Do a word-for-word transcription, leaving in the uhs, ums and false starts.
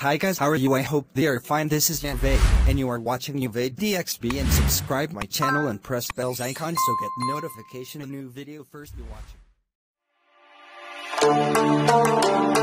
Hi guys, how are you? I hope they are fine. This is Javaid, and you are watching Javaid D X B, and subscribe my channel and press bells icon so get notification a new video first you watch.